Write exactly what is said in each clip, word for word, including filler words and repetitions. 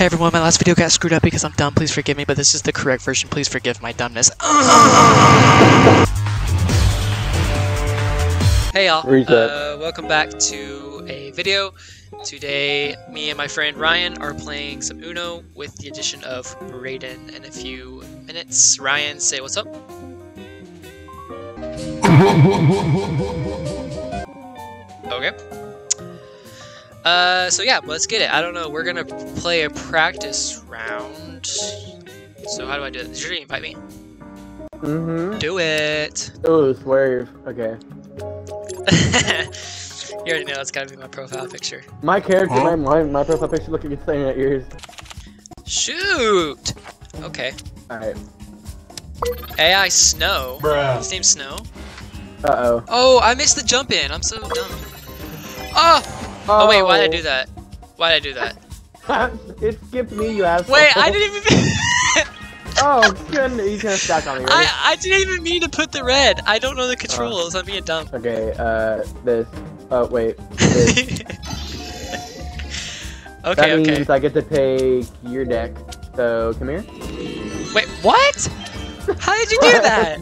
Hey everyone, my last video got screwed up because I'm dumb, please forgive me, but this is the correct version, please forgive my dumbness. Hey y'all, uh, welcome back to a video. Today, me and my friend Ryan are playing some Uno with the addition of Raiden in a few minutes. Ryan, say what's up. Okay. Uh, so yeah, let's get it. I don't know, we're gonna play a practice round. So how do I do this? Did you invite me? Mm-hmm. Do it! Ooh, swear. Okay. You already know that's gotta be my profile picture. My character, huh? my, my, my profile picture looking insane at yours. Shoot! Okay. Alright. A I Snow. Bruh. His name's Snow. Uh-oh. Oh, I missed the jump in. I'm so dumb. Oh! Oh, oh wait, why did I do that? Why did I do that? It skipped me, you asshole. Wait, I didn't even. Oh goodness, you can't stack on me. Right? I I didn't even mean to put the red. I don't know the controls. Oh. I'm being dumb. Okay, uh, this. Oh wait. This. Okay. That means okay. I get to take your deck. So come here. Wait, what? How did you do that?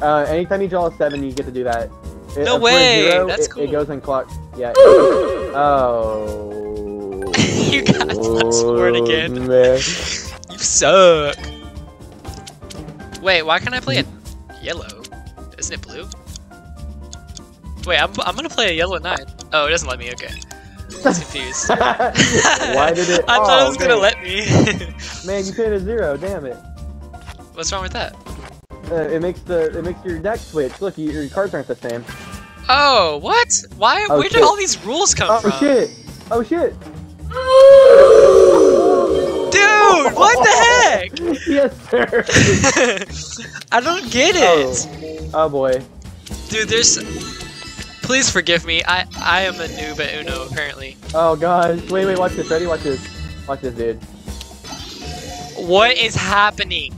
Uh, anytime you draw a seven, you get to do that. It, no way! Zero, that's it, cool. It goes in clock. Yeah. It, oh. You got that sword again. You suck. Wait, why can't I play a yellow? Isn't it blue? Wait, I'm I'm gonna play a yellow nine. Oh, it doesn't let me. Okay. I was confused. Why did it? I thought oh, it was okay. gonna let me. Man, you played a zero. Damn it. What's wrong with that? Uh, it makes the it makes your deck switch. Look, your, your cards aren't the same. Oh, what? Why? Oh, where shit. did all these rules come oh, from? Oh shit! Oh shit! Dude, what the heck? Yes, sir. I don't get it. Oh. Oh boy. Dude, there's. Please forgive me. I I am a noob at Uno apparently. Oh gosh. Wait, wait. Watch this. Ready? Watch this. Watch this, dude. What is happening?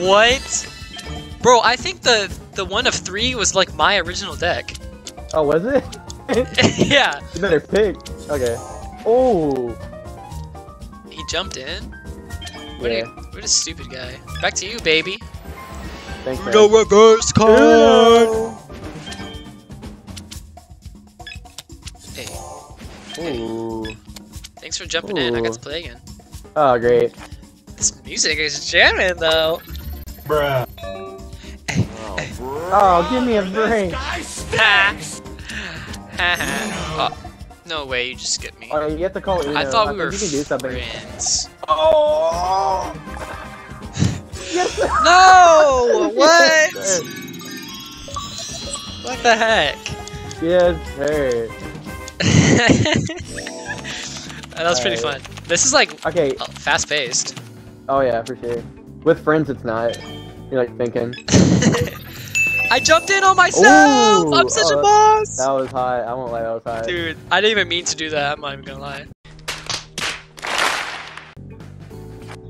What? Bro, I think the the one of three was like my original deck. Oh, was it? Yeah. You better pick. Okay. Oh. He jumped in. What yeah. a what a stupid guy. Back to you, baby. Thanks. No reverse card. Hello. Hey. Ooh. Hey. Thanks for jumping Ooh. in. I got to play again. Oh, great. This music is jamming though. Bruh. Oh, give me a break. Oh, no way, you just skipped me. Oh, you have to call Uno. I thought we I were you can do something. friends. Oh! Yes. No! What? Yes, what the heck? Yes, sir. That was All pretty right. fun. This is like okay. oh, fast-paced. Oh yeah, for sure. With friends, it's not. You're like thinking. I jumped in on myself! Ooh, I'm such oh, a boss! That was high. I won't lie, that was high. Dude, I didn't even mean to do that. I'm not even gonna lie.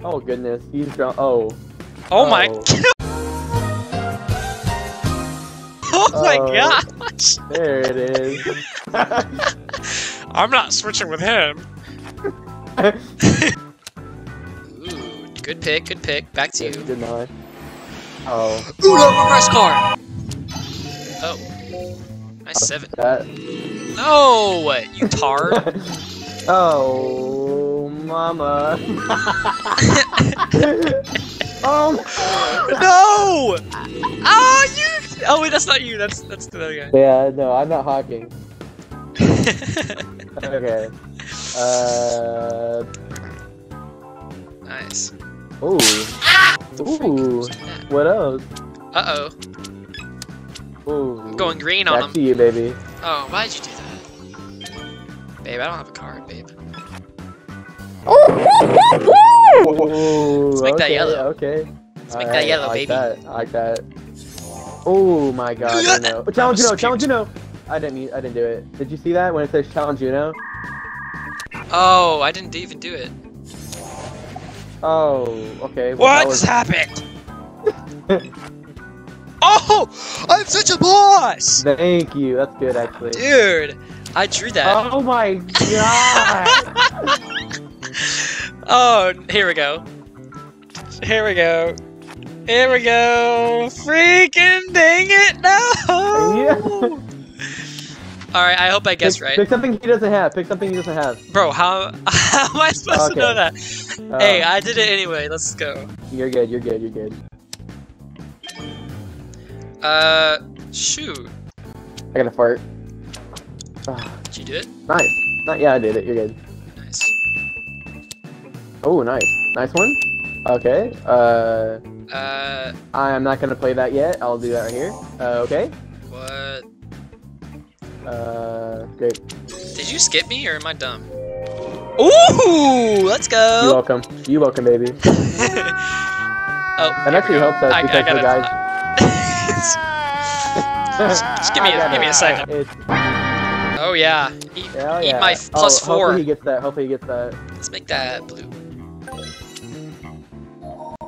Oh goodness, he's drunk. Oh. Oh, oh my. Oh my oh, gosh! There it is. I'm not switching with him. Ooh, good pick, good pick. Back to you. Good night. Oh. Ooh, no reverse card! Oh. Nice oh, seven. That. No! You tard. Oh, mama. Oh, no! Oh, you! Oh, wait, that's not you. That's, that's the other guy. Yeah, no, I'm not hawking. Okay. Uh. Nice. Ooh. Ah! Ooh. What else? Uh oh. Ooh. I'm going green Back on him. Back to you, baby. Oh, why did you do that, babe? I don't have a card, babe. Oh. Ooh, Let's make okay, that yellow. Okay. Let's All make right, that yellow, I like baby. That. I like that. Oh my God. I know. Oh, challenge Uno. Challenge Uno. I didn't. I didn't do it. Did you see that when it says challenge Uno? Oh, I didn't even do it. Oh, okay. Well, what was... just happened? Oh, I'm such a boss! Thank you. That's good, actually. Dude, I drew that. Oh my God! Oh, here we go. Here we go. Here we go. Freaking dang it, no! Alright, I hope I guessed pick, right. Pick something he doesn't have. Pick something he doesn't have. Bro, how, how am I supposed okay. to know that? Uh, hey, I did it anyway. Let's go. You're good, you're good, you're good. Uh, shoot. I got a fart. Oh. Did you do it? Nice. Not, yeah, I did it. You're good. Nice. Oh, nice. Nice one. Okay. Uh, uh, I'm not going to play that yet. I'll do that right here. Uh, okay. What? Uh, great. Did you skip me or am I dumb? Ooh, let's go. You're welcome. You're welcome, baby. oh, that actually helps us I, because I gotta, the guys. Uh, just, just give me a, give me a second. It's... Oh yeah. Eat, yeah. Eat my plus oh, four. Hopefully he gets that. Hopefully he gets that. Let's make that blue.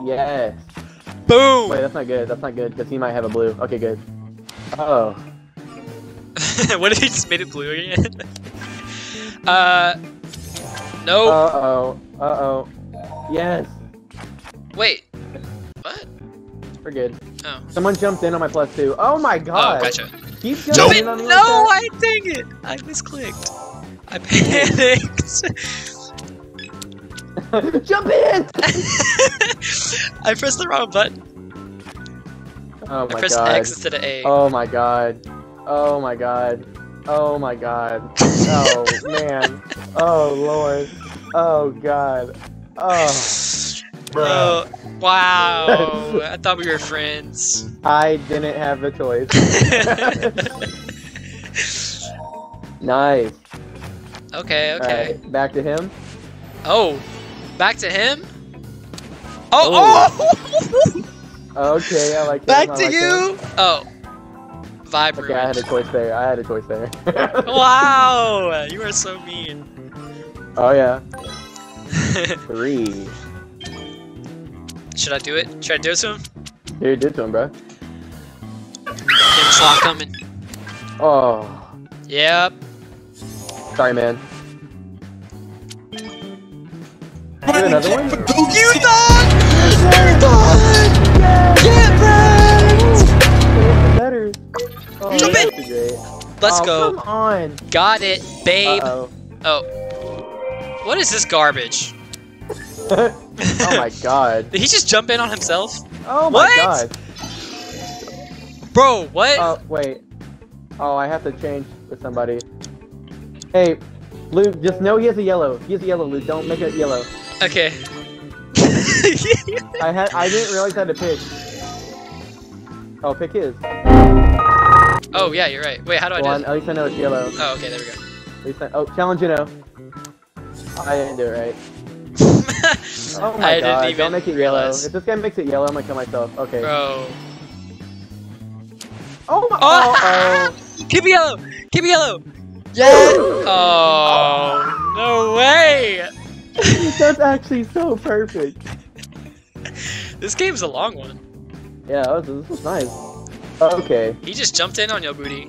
Yes. Boom. Wait, that's not good. That's not good because he might have a blue. Okay, good. Uh oh. What if you just made it blue again? uh, no. Uh oh. Uh oh. Yes. Wait. What? We're good. Oh. Someone jumped in on my plus two. Oh my god. Oh, gotcha. Keep jumping in on me like no, I dang it. I misclicked. I panicked. Jump in. I pressed the wrong button. Oh my god. I pressed god. X instead of A. Oh my god. Oh my god. Oh my god. Oh man. Oh lord. Oh god. Oh. Bro. Oh, wow. I thought we were friends. I didn't have a choice. Nice. Okay, okay. Right, back to him. Oh. Back to him? Oh. Oh. Okay, I like him. Back to like you. Him. Oh. Vibe okay, ruined. I had a choice there. I had a choice there. Wow! You are so mean. Oh, yeah. Three. Should I do it? Should I do it to him? Yeah, you did to him, bro. Slot coming. Oh. Yep. Sorry, man. Do another one? You thought! You thought! Yes! Yeah, bro! Better. Oh, jump in! Let's oh, go. Come on. Got it, babe. Uh -oh. oh. What is this garbage? Oh my god. Did he just jump in on himself? Oh my what? god. Bro, what? Oh, uh, wait. Oh, I have to change with somebody. Hey, Luke, just know he has a yellow. He has a yellow, Luke. Don't make it yellow. Okay. I had. I didn't realize I had to pick. Oh, pick his. Oh yeah, you're right. Wait, how do I do it? At least I know it's yellow. Oh, okay, there we go. At least I, oh, challenge Uno. I didn't do it right. Oh my I god, didn't even don't make it realize. yellow. If this guy makes it yellow, I'm gonna kill myself. Okay. Bro. Oh my- oh, uh oh. Keep it yellow! Keep it yellow! Yes! Oh, oh, no way! That's actually so perfect. This game's a long one. Yeah, this was, this was nice. Okay. He just jumped in on your booty.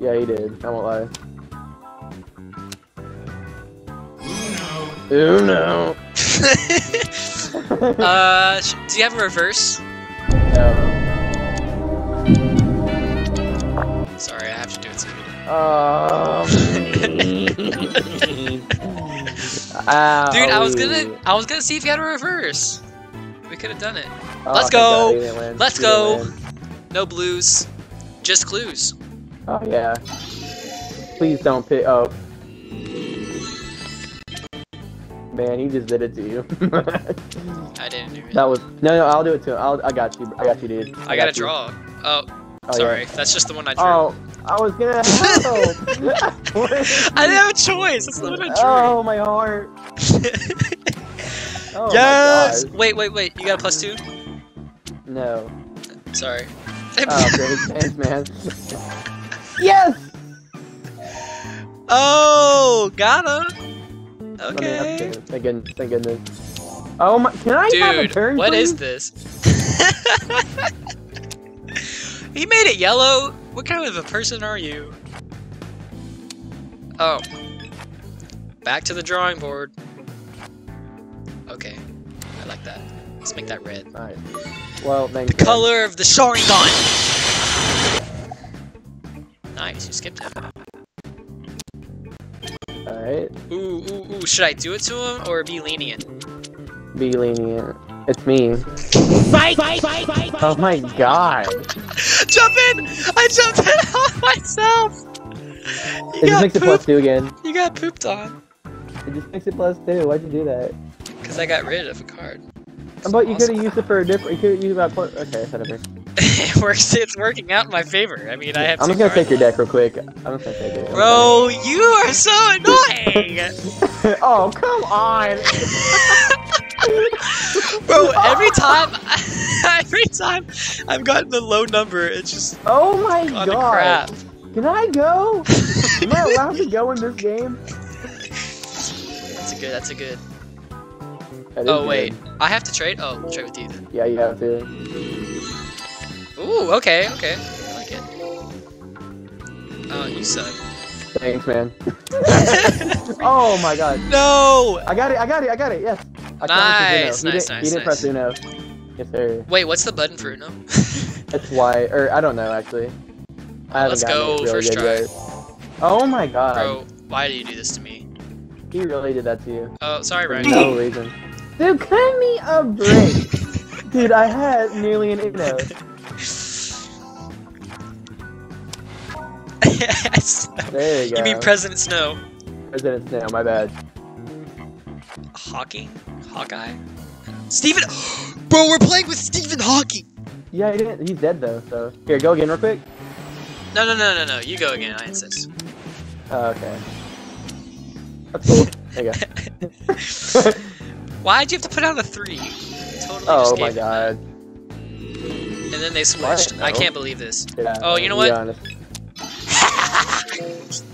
Yeah, he did. I won't lie. Uno. Uno. uh, do you have a reverse? No. Sorry, I have to do it soon. Um. Dude, I was gonna, I was gonna see if you had a reverse. We could have done it. Oh, Let's go. Let's go. No blues, just clues. Oh yeah. Please don't pick up. Man, he just did it to you. I didn't do it. That was no, no. I'll do it too. I'll, I got you. I got you, dude. I, I got gotta you. draw. Oh, oh sorry. Yeah. That's just the one I drew. Oh, I was gonna. Help. I didn't have a choice. That's the one I drew. Oh my heart. Oh, yes. My wait, wait, wait. You got a plus two? No. Sorry. Oh, great. Thanks, man. Yes! Oh, got him! Okay. Thank goodness. Thank goodness. Oh my- Can I Dude, have a turn, what please? is this? He made it yellow! What kind of a person are you? Oh. Back to the drawing board. Okay, I like that. Let's make that red. All right. Well, thank you. The color of the Sharingan. Nice. You skipped it. All right. Ooh, ooh, ooh. Should I do it to him or be lenient? Be lenient. It's me. Fight! Fight! Fight! Fight! Oh my god! Jump in! I jumped in on myself. You it just makes pooped. It plus two again. You got pooped on. It just makes it plus two. Why'd you do that? Because I got rid of a card. But awesome. You could have used it for a different. You could use that. Plus... Okay, whatever. It works. It's working out in my favor. I mean, I have. I'm just gonna take your deck real quick. I'm just gonna take it. Bro, you are so annoying. Oh come on. Bro, every time, every time I've gotten the low number, it's just. Oh my god. To crap. Can I go? Am I allowed to go in this game? That's a good, that's a good. That oh wait, good. I have to trade? Oh, I'll trade with you then. Yeah, you have to. Ooh, okay, okay. I like it. Oh, you suck. Thanks, man. Oh my god. No! I got it, I got it, I got it, yes. I nice, nice, did, nice, he didn't nice. press Uno. Yes, sir. Wait, what's the button for Uno? That's why, or I don't know, actually. Let's go, really first try. Yet. Oh my god. Bro, why do you do this to me? He really did that to you. Oh, sorry, Ryan. No reason. Dude, cut me a break. Dude, I had nearly an Uno. Yes. There you go. You mean President Snow. President Snow, my bad. Hockey? Hawkeye? Stephen! Bro, we're playing with Stephen Hawking! Yeah, he didn't, he's dead though, so. Here, go again real quick. No, no, no, no, no. You go again. I insist. Oh, okay. That's cool. There you go. Why'd you have to put out a three? Totally oh, just my god. That. And then they switched. I, I can't believe this. Yeah, oh, you know what?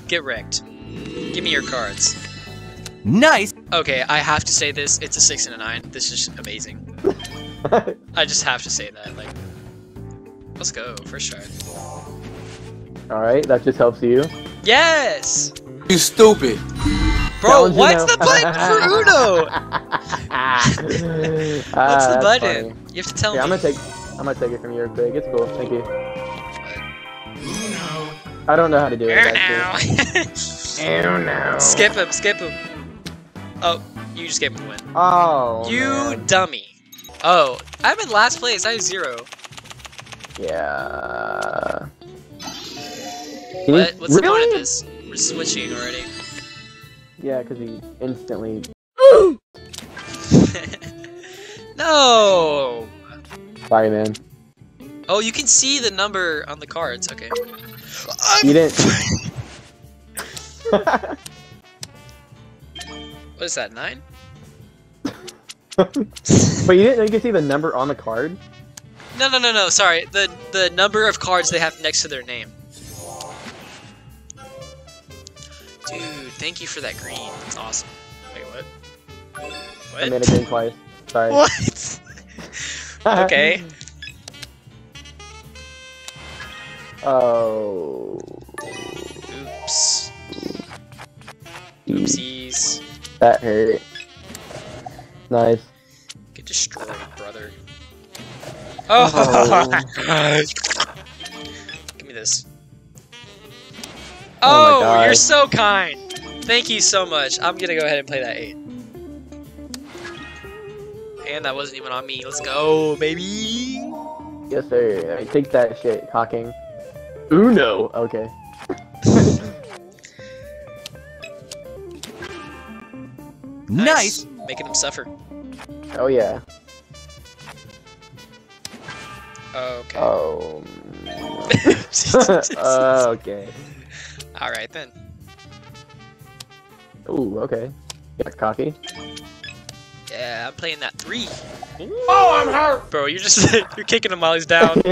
Get wrecked. Give me your cards. Nice! Okay, I have to say this. It's a six and a nine. This is just amazing. I just have to say that. Like, let's go. First try. Alright, that just helps you. Yes! You stupid. Bro, what's the button for Uno? What's uh, the button? Funny. You have to tell yeah, me. I'm gonna take I'm gonna take it from you real quick. It's cool, thank you. Uno. I don't know how to do it. Uno. Uno. Skip him, skip him. Oh, you just gave him the win. Oh. You man. dummy. Oh, I'm in last place, I have zero. Yeah. What? What's really? the point of this? We're switching already. Yeah, because he instantly. Ooh! No! Sorry, man. Oh, you can see the number on the cards. Okay. I'm... You didn't. What is that, nine? But you didn't know you could see the number on the card? No, no, no, no. Sorry. The, the number of cards they have next to their name. Dude, thank you for that green. That's awesome. Wait, what? What? I made a green twice. Sorry. What? Okay. Oh. Oops. Oopsies. That hurt. Nice. Get destroyed, brother. Oh! Oh. Give me this. Oh, oh you're so kind. Thank you so much. I'm gonna go ahead and play that eight. And that wasn't even on me. Let's go, baby. Yes, sir. I take that shit, Hawking. Uno. Okay. Nice. Nice. Making them suffer. Oh yeah. Okay. Oh. uh, okay. All right then. Ooh, okay. Got cocky. Yeah, I'm playing that three. Ooh. Oh, I'm hurt, bro. You're just you're kicking him while he's down.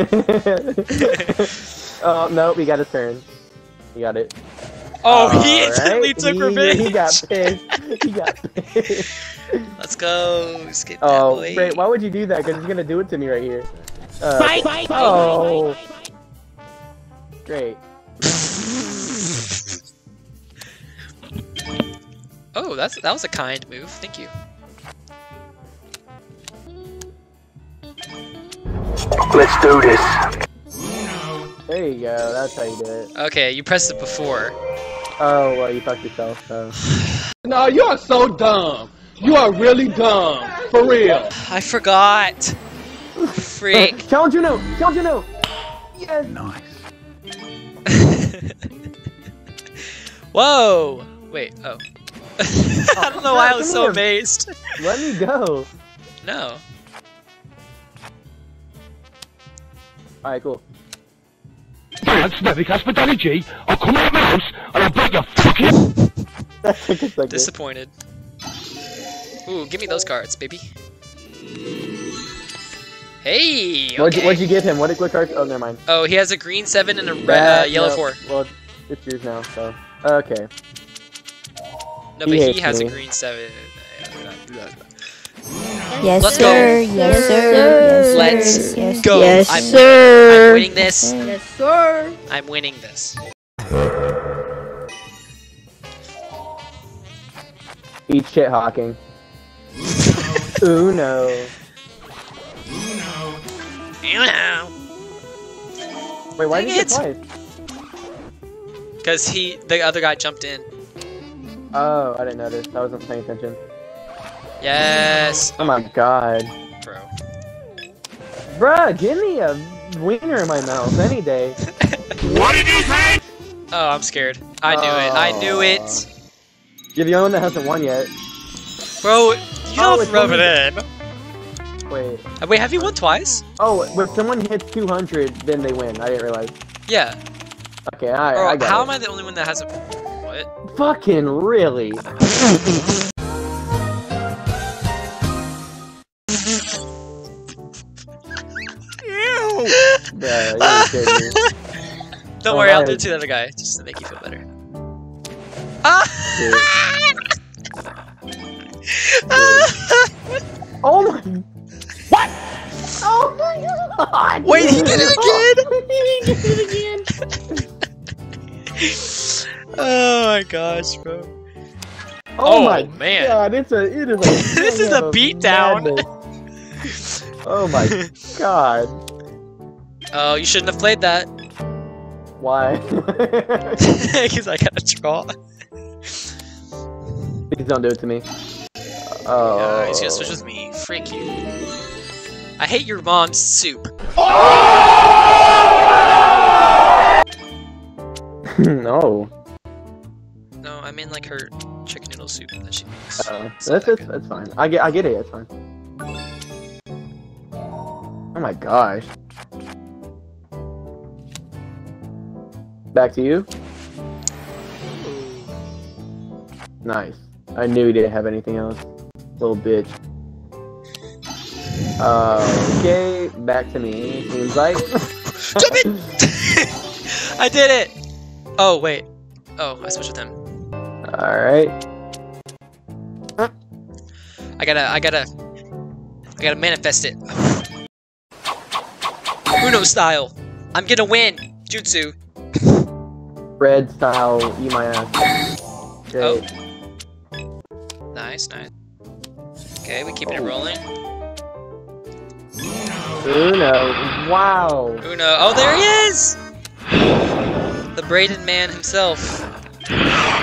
Oh no, we got a turn. We got it. Oh, All he instantly right. took he, revenge. He got pissed. He got pissed. Let's go. Let's get oh, that wait, why would you do that? Because he's gonna do it to me right here. Uh, bye, bye, bye, oh. bye, bye, bye, bye. Great. Oh, that's that was a kind move. Thank you. Let's do this. There you go, that's how you do it. Okay, you pressed it before. Oh, well, you fucked yourself, so... No, you are so dumb. You are really dumb. For real. I forgot. Freak. Challenge Uno! Challenge Uno! Yes! Nice. Whoa! Wait, oh. I don't know why I was so amazed. Let me go. No. Alright, cool. That's Navic Hospitality. I'll come out of my house and I'll break your fucking. That took a second. Disappointed. Ooh, give me those cards, baby. Hey! Okay. What'd, you, what'd you give him? What did what cards? Oh, never mind. Oh, he has a green seven and a red, uh, yellow no, four. Well, it's yours now, so okay. No, he but he has me. a green seven. Yes, Let's sir. Go. Yes, sir. Let's yes, go. Yes, I'm, sir. I'm winning this. Yes, sir. I'm winning this. Eat shit, Hawking. Uno. Uno. Uno. Wait, why did you play? Because he, the other guy, jumped in. Oh, I didn't notice. I wasn't paying attention. Yes! Oh my god. Bro. Bruh, give me a wiener in my mouth any day. What did you say?! Oh, I'm scared. I knew oh. it. I knew it! You're the only one that hasn't won yet. Bro, you oh, don't rub it in. Wait. Wait, have you won twice? Oh, if someone hits two hundred, then they win. I didn't realize. Yeah. Okay, alright, I got it. How am I the only one that hasn't... What? Fucking really? Yeah, don't oh, worry, I'll do it to the other guy, just to make you feel better. Oh my... What?! Oh my god! Wait, he did it again?! He did it again! Oh my gosh, bro. Oh, oh my man. god, it's a... It is a this is a beatdown! Oh my god. Oh, you shouldn't have played that. Why? Because I got a draw. Please don't do it to me. Oh. Yeah, he's gonna switch with me. Freak you. I hate your mom's soup. Oh! No. No, I mean like her chicken noodle soup that she makes. Uh oh, so that's, that's, that's fine. I get, I get it. That's fine. Oh my gosh. Back to you. Nice. I knew he didn't have anything else. Little bitch. Uh, okay, back to me. Seems like. Stop it! I did it! Oh, wait. Oh, I switched with him. Alright. I gotta, I gotta, I gotta manifest it. Uno style. I'm gonna win. Jutsu. Red style, eat my ass. Great. Oh. Nice, nice. Okay, we keeping oh. it rolling. Uno, wow. Uno, oh there he is! The Braden man himself.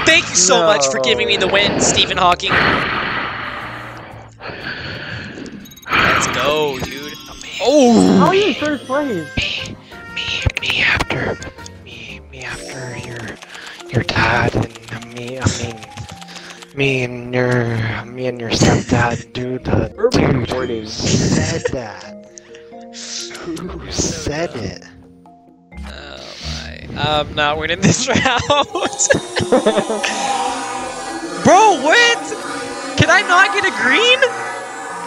Thank you so no. much for giving me the win, Stephen Hawking. Let's go, dude. Oh! How are you in third place? Me, me, me after. After your your dad and me, I mean, me and your me and your stepdad, dude. The dude who said that? Who said it? Oh my! I'm not winning this round. Bro, what? Can I not get a green?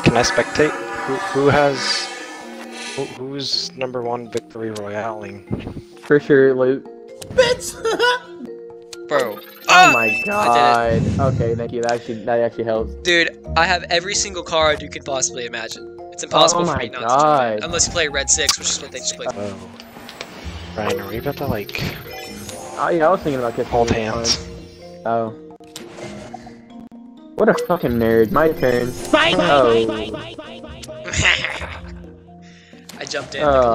Can I spectate? Who who has? Who, who's number one victory royaling? For sure, Luke. Bro. Oh uh, my god. Okay, thank you. That actually that actually helps. Dude, I have every single card you could possibly imagine. It's impossible oh for me not god. to play. Unless you play red six, which is what they just played. Oh. Ryan, are we about to like Oh yeah, I was thinking about this. Hold hands. Card. Oh. What a fucking nerd. My turn. Bye, bye, oh. bye, bye, bye, bye, bye, bye, bye. I jumped in. Oh, like a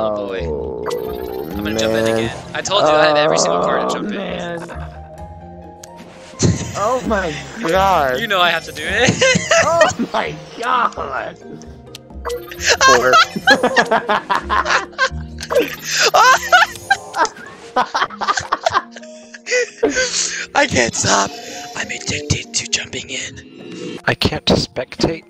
little boy. I'm gonna man. jump in again. I told you oh, I had every single card to jump man. in. Oh my god. You know I have to do it. Oh my god. Four. I can't stop. I'm addicted to jumping in. I can't spectate.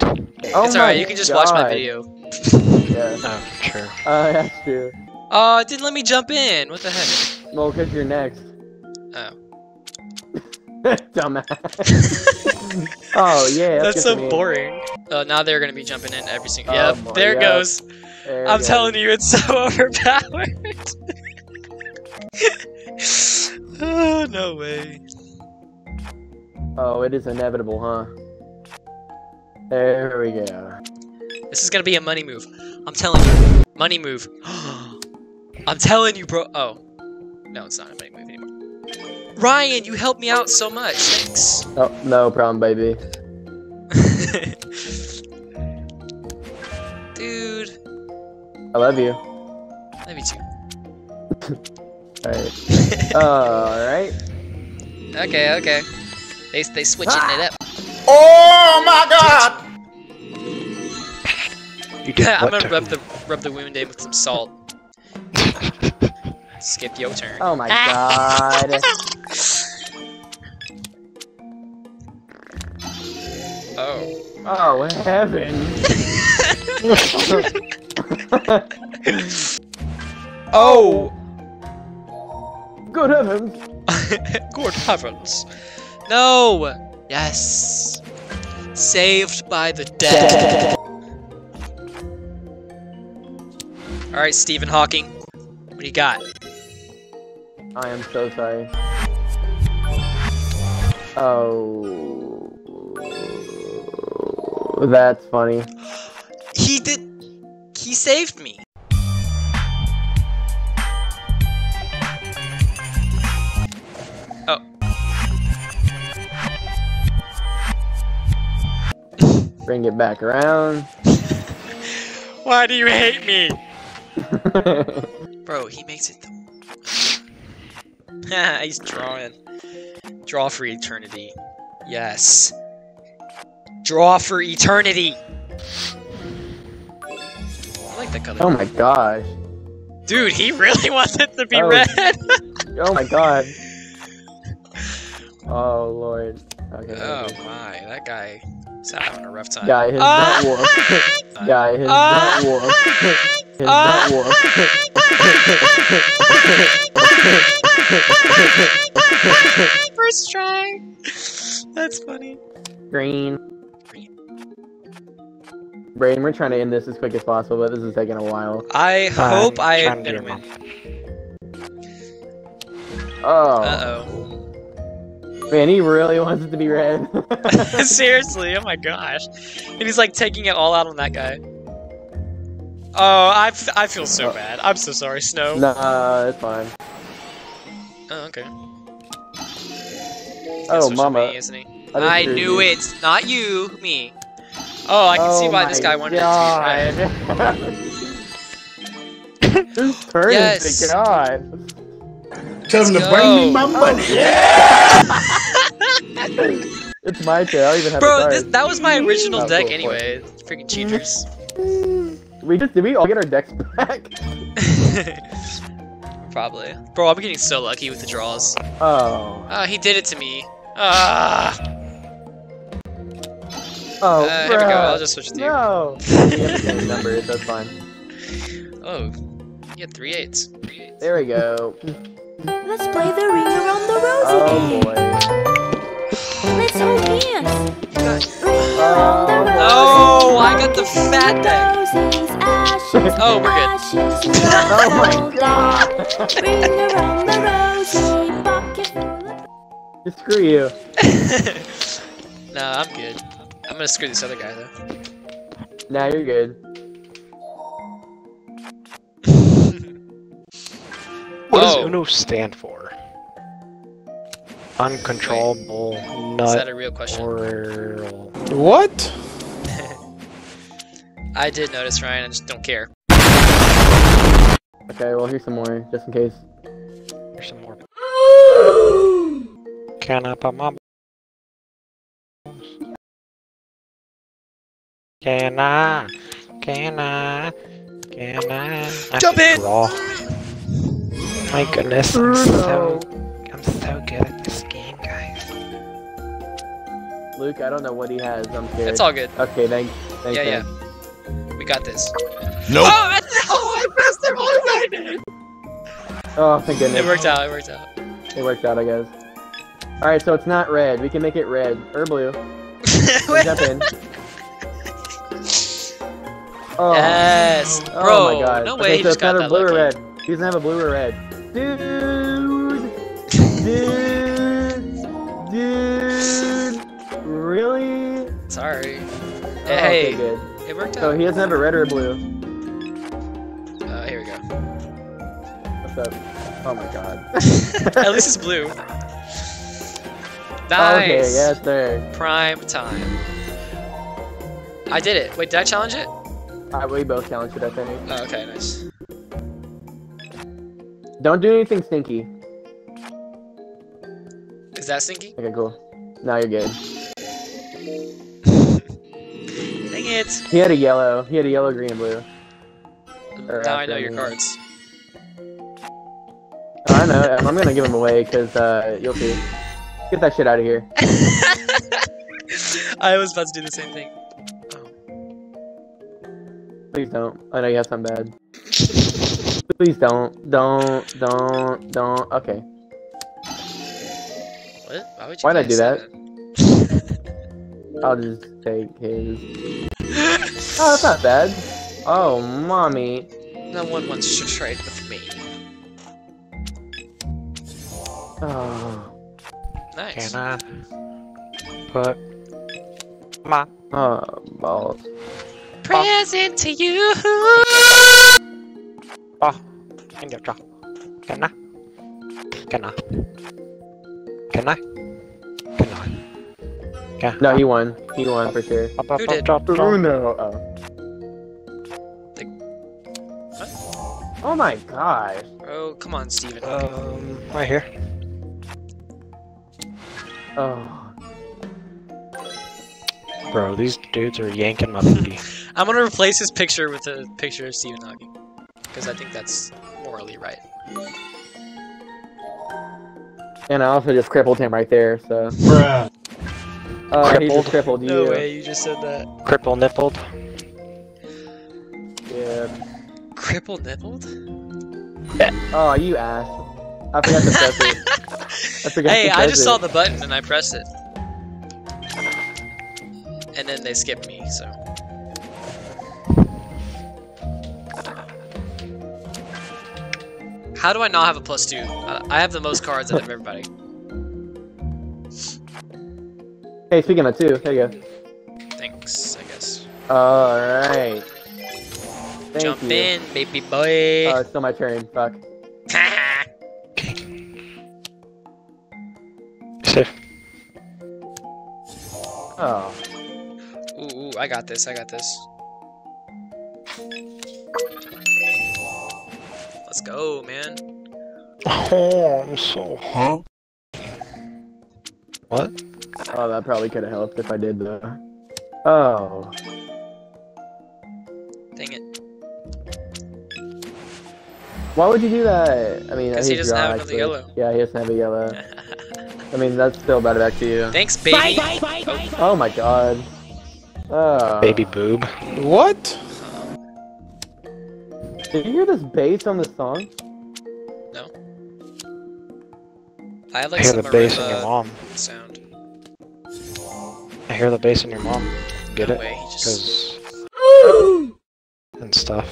Oh it's alright, you can just god. watch my video. Yeah. Oh, sure. I have to. Oh, it didn't let me jump in. What the heck? Well, because you're next. Oh. Dumbass. Oh, yeah. That's, that's so boring. Oh, now they're going to be jumping in every single... Yep, oh, there yep. it goes. There I'm goes. telling you, it's so overpowered. Oh, no way. Oh, it is inevitable, huh? There we go. This is going to be a money move. I'm telling you. Money move. I'm telling you, bro. Oh. No, it's not a money move anymore. Ryan, you helped me out so much. Thanks. Oh, no problem, baby. Dude. I love you. I love you too. Alright. Alright. Okay, okay. They, they switching ah. it up. Oh my god! You did I'm gonna rub the, rub the wound in with some salt. Skip your turn. Oh my god. Oh. Oh, heaven. Oh. Good heavens. Good heavens. No. Yes. Saved by the dead. All right, Stephen Hawking. What do you got? I am so sorry. Oh, that's funny. He did. He saved me. Oh. Bring it back around. Why do you hate me? Bro, he makes it. He's drawing. Draw for eternity. Yes. Draw for eternity. I like the color. Oh my gosh. Dude, he really wants it to be oh. red. Oh my god. Oh lord. Okay, oh okay. my, that guy is having a rough time. Guy has uh, not walked. Uh, guy has uh, not walked. Uh, has uh, not walked. Uh, First try. That's funny. Green. Green. Brayden, we're trying to end this as quick as possible, but this is taking a while. I hope I am gonna win. Oh. Uh oh. Man, he really wants it to be red. Seriously, oh my gosh. And he's like taking it all out on that guy. Oh, I, f I feel so oh. bad. I'm so sorry, Snow. Nah, it's fine. Oh, okay. He's oh, mama. Me, isn't he? I, I knew it. It's not you, me. Oh, I can oh see why this guy wanted God. to be right. This turn yes. is the god. Tell him to bring me my money. Oh, yeah! It's my turn. I don't even have Bro, a this, that was my original deck cool anyway. Freaking cheaters. We just, did we all get our decks back? Probably. Bro, I'm getting so lucky with the draws. Oh. Uh, he did it to me. Ah. Oh, uh, here we go. I'll just switch to no. you. No. You have the same number. That's fine. Oh. You had three eights. Three eights. There we go. Let's play the ring around the rosy oh, game. Boy. Let's hold hands. Got... Oh. Oh, I got the fat deck. Oh, we're good. Oh my god. Just screw you. Nah, I'm good. I'm gonna screw this other guy though. Nah, you're good. What does Uno stand for? Uncontrollable nut. Is that a real question? Oral. What? I did notice, Ryan, I just don't care. Okay, well, here's some more, just in case. Here's some more. Can I pop my balls? Can I? Can I? Can I? I Jump in! Draw. My goodness, I'm so, I'm so good at this game, guys. Luke, I don't know what he has, I'm scared. It's all good. Okay, thanks. thanks yeah, thanks. yeah. We got this. No! Nope. Oh, I pressed him all right in! Oh, thank goodness. It worked out, it worked out. It worked out, I guess. Alright, so it's not red. We can make it red. Or blue. Jump in. Oh. Yes! Bro, oh my god. No way, okay, he so just it's got not that a blue lucky. Or red. He doesn't have a blue or red. Dude! Dude! Dude! Really? Sorry. Oh, hey, okay, it worked so out. So he doesn't have a red or a blue. Uh, here we go. What's up? Oh my god. At least it's blue. Nice! Okay, yes, sir. Prime time. I did it. Wait, did I challenge it? Uh, we both challenged it, I think. Oh, okay, nice. Don't do anything stinky. Is that stinky? Okay, cool. Now you're good. Dang it! He had a yellow. He had a yellow, green, and blue. Or now I know your cards. Oh, I know. I'm gonna give them away, because uh, you'll see. Get that shit out of here. I was about to do the same thing. Oh. Please don't. I know you have something bad. Please don't. Don't. Don't. Don't. Okay. What? Why would you Why'd I do that? that? I'll just take his. Oh, that's not bad. Oh, mommy. No one wants to trade with me. Oh. Nice. Can I put my oh, balls. Present to you. Oh, can you draw? Can I? Can I? Can I? Can I? Can I? No, he won. He won for sure. Who did? Uno. Oh. Like, what? Oh my god. Oh, come on, Steven. Um, right here. Oh. Bro, these dudes are yanking my booty. I'm gonna replace his picture with a picture of Stephen Hawking, because I think that's morally right. And I also just crippled him right there, so. Bruh. Uh, crippled? He just crippled you. No way, you just said that. Cripple nippled? Yeah. Cripple nippled? Oh, you ass. I forgot to press it. I hey, I just it. saw the button and I pressed it. And then they skipped me, so. How do I not have a plus two? I have the most cards out of everybody. Hey, speaking of two, there you go. Thanks, I guess. Alright. Jump you. in, baby boy. Oh, it's still my turn, fuck. Oh. Ooh, ooh, I got this, I got this. Let's go, man. Oh, I'm so huh? What? Oh, that probably could have helped if I did, though. Oh. Dang it. Why would you do that? I mean, because he doesn't draw, have another actually. yellow. Yeah, he doesn't have a yellow. I mean, that's still better back to you. Thanks, baby! Bye, bye, bye, bye, bye. Oh my god. Uh, baby boob. What? Did you hear this bass on the song? No. I have like I hear some the bass in your mom. sound. I hear the bass in your mom. Get no it? Way, just... And stuff.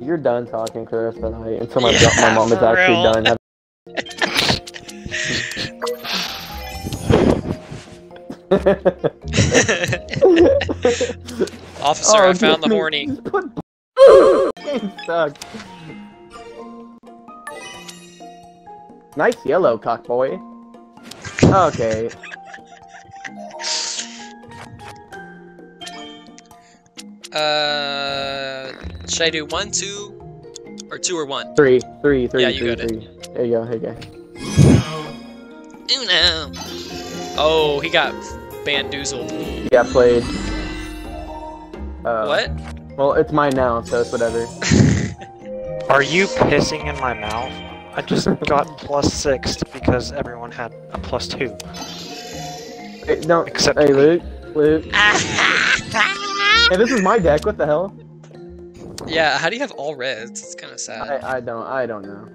You're done talking to the rest of the night until my, yeah, my mom is actually real. done. Officer, oh, I found the horny. Nice yellow, cock boy. Okay. Uh, should I do one, two, or Or two or one? Three. Three. Three. Yeah, you three, got three. It. There you go. There you go. Uno. Oh, he got bandoozled. He got played. Uh, what? Well, it's mine now, so it's whatever. Are you pissing in my mouth? I just got plus six because everyone had a plus two. Hey, no, except hey, Luke. Luke. Hey, this is my deck. What the hell? Yeah, how do you have all reds? It's kind of sad. I, I don't. I don't know.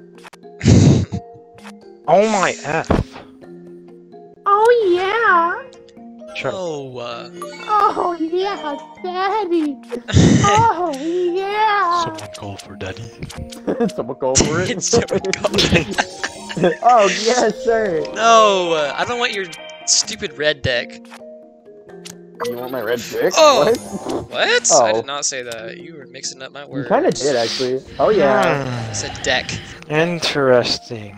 Oh my F. Oh yeah. Sure. Oh. Uh... Oh yeah, Daddy. Oh yeah. Someone call for Daddy. Someone call for it. Someone call for it. Oh yes, sir. No, uh, I don't want your stupid red deck. You want my red dick? Oh! What? What? Oh. I did not say that. You were mixing up my words. You kinda did, actually. Oh, yeah. It's a deck. Interesting.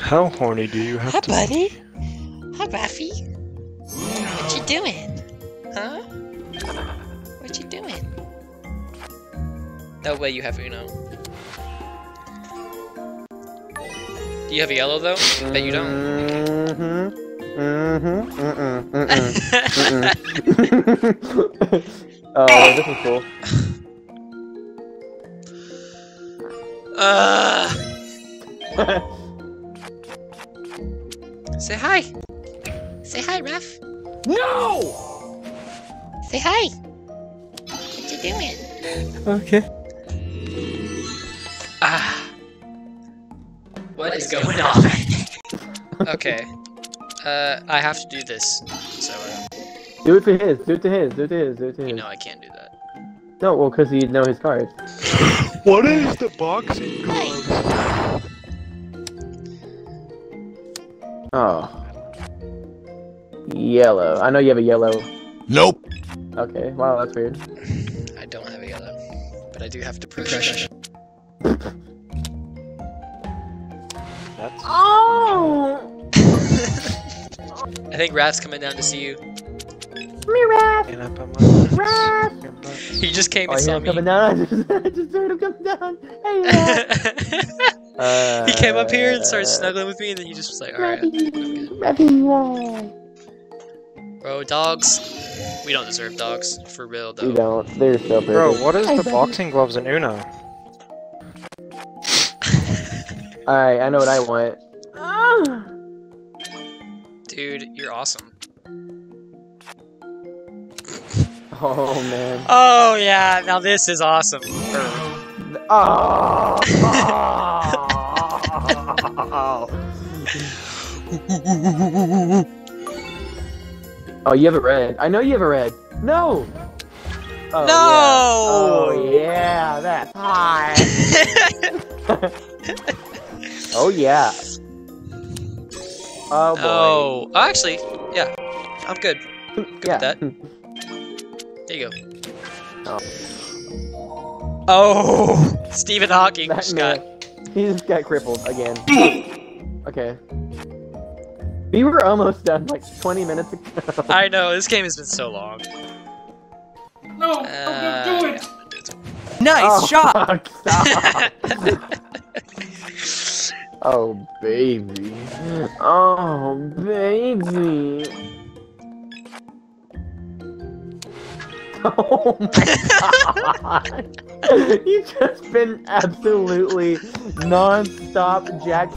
How horny do you have Hi, to Hi, buddy. Be? Hi, Buffy. What you doing? Huh? What you doing? No way you have Uno. Do you have a yellow, though? I bet you don't. Mm-hmm. Okay. Mm-hmm. Mm-mm. Mm-mm. Mm-mm. Oh, this is cool. Uh. Say hi. Say hi, Raph. No. Say hi. What you doing? Okay. Ah. What, what is, is going, going on? on? Okay. Uh, I have to do this, so, uh... Do it to his, do it to his, do it to his, do it to his. You know I can't do that. No, well, because you know his cards. What is the boxing gloves? Hi. Oh. Yellow. I know you have a yellow. Nope. Okay, wow, that's weird. I don't have a yellow, but I do have to pressure. That's... Oh! I think Raph's coming down to see you. Me, Raph! Raph! He just came oh, and saw me. Coming down. I, just, I just heard him come down. Hey, Raph! uh, he came up here and started snuggling with me, and then he just was like, alright. Rappy, bro, dogs. We don't deserve dogs. For real, though. We don't. They're so bad. Bro, what is I the don't. boxing gloves in Uno? Alright, I know what I want. Ah! Dude, you're awesome. Oh, man. Oh, yeah. Now this is awesome. Oh. Oh. Oh, you have a red. I know you have a red. No. Oh, no. Yeah. Oh, yeah. That's hot. Oh, yeah. Oh, boy. Oh, oh, actually, yeah, I'm good. Good yeah. with that. There you go. Oh, oh Stephen Hawking that just man. got... He just got crippled again. Okay. We were almost done like twenty minutes ago. I know, this game has been so long. No, uh, I'm gonna do it! Yeah, do it. Nice oh, shot! Oh, baby. Oh, baby. Oh, my God. You've just been absolutely non-stop jack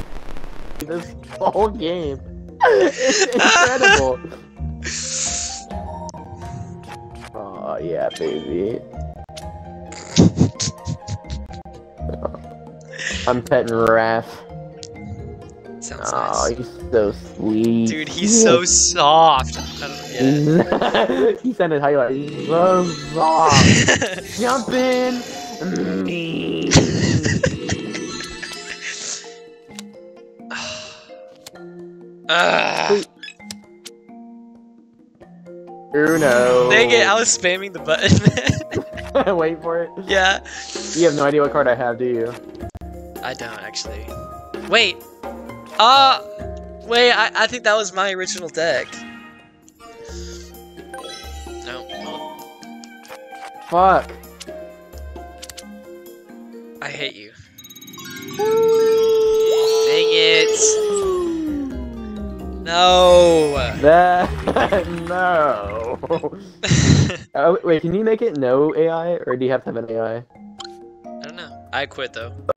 this whole game. It's incredible. Oh, yeah, baby. I'm petting Raph. Sounds oh, nice. He's so sweet. Dude, he's so soft. I don't get it. He sounded how you like, he's so soft. Jumping. uh. Uno. Dang it, I was spamming the button. Wait for it. Yeah. You have no idea what card I have, do you? I don't, actually. Wait. Uh, wait, I, I think that was my original deck. No. Fuck. hate you. Dang it. No. That, no. Oh, wait, can you make it no A I, or do you have to have an A I? I don't know. I quit, though.